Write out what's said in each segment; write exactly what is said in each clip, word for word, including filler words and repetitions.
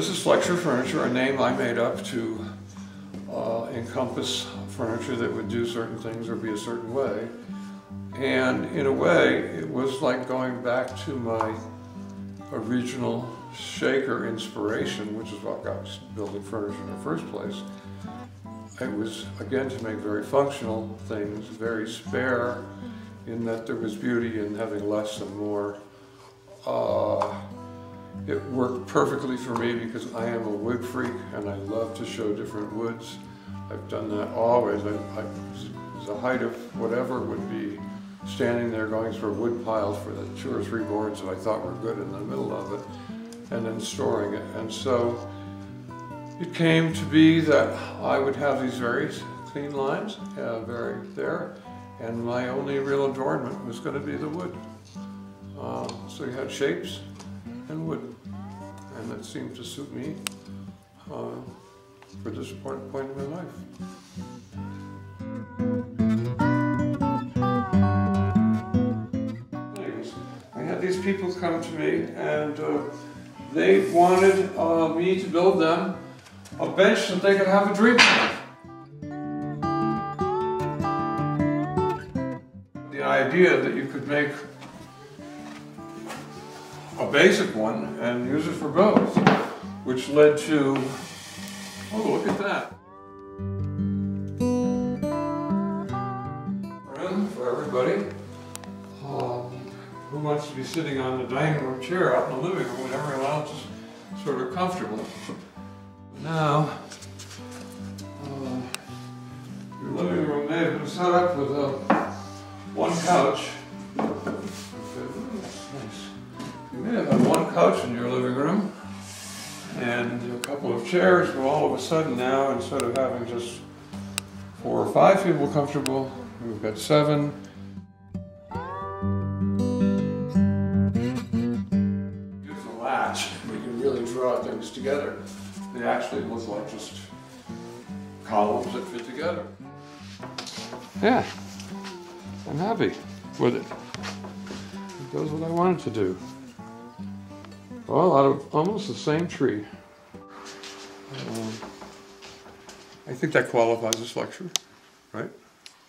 this is Flexure Furniture, a name I made up to uh, encompass furniture that would do certain things or be a certain way. And in a way, it was like going back to my original shaker inspiration, which is what got us building furniture in the first place. It was, again, to make very functional things, very spare, in that there was beauty in having less and more. Uh, it worked perfectly for me because I am a wood freak and I love to show different woods. I've done that always. I, I, the height of whatever would be standing there going through a wood pile for the two or three boards that I thought were good in the middle of it, and then storing it. And so it came to be that I would have these very clean lines, uh, very there, and my only real adornment was going to be the wood. Uh, so you had shapes and wood, and that seemed to suit me uh, for this point in my life. These people come to me and uh, they wanted uh, me to build them a bench that they could have a dream of. The idea that you could make a basic one and use it for both, which led to, oh, look at that. For everybody. Who wants to be sitting on the dining room chair out in the living room when everyone else is sort of comfortable? Now, uh, your living room may have been set up with a, one couch. You may have had one couch in your living room and a couple of chairs, but all of a sudden now, instead of having just four or five people comfortable, we've got seven. Things together. They actually look like just columns that fit together. Yeah, I'm happy with it. It does what I wanted to do. All out of almost the same tree. Um, I think that qualifies as flexure, right?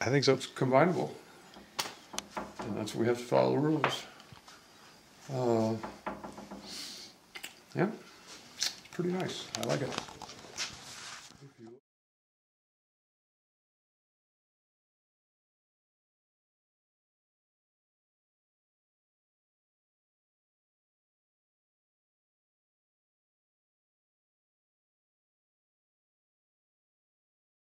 I think so. It's combinable. And that's what we have to follow the rules. Uh, yeah. Pretty nice. I like it.